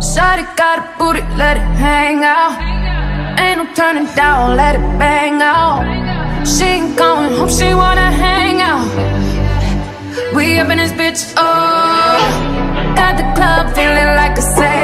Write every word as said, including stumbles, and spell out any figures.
Shawty got a booty, let it hang out. Ain't no turning down, let it bang out. She ain't going home, she wanna hang out. We up in this bitch, oh. Got the club feeling like a sailor.